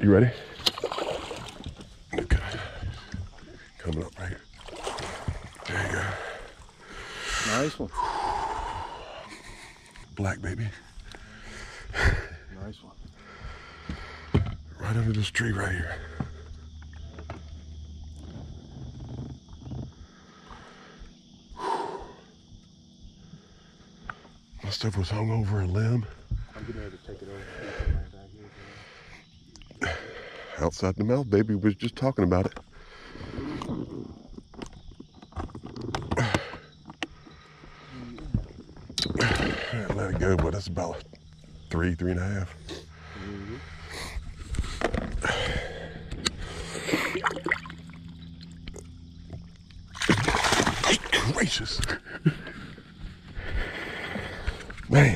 You ready? Okay. Coming up right here. There you go. Nice one. Black, baby. Nice one. Right under this tree right here. My stuff was hung over a limb. I'm gonna have to take it over. Outside the mouth, baby. We was just talking about it. I let it go, but that's about three and a half. Gracious. Man.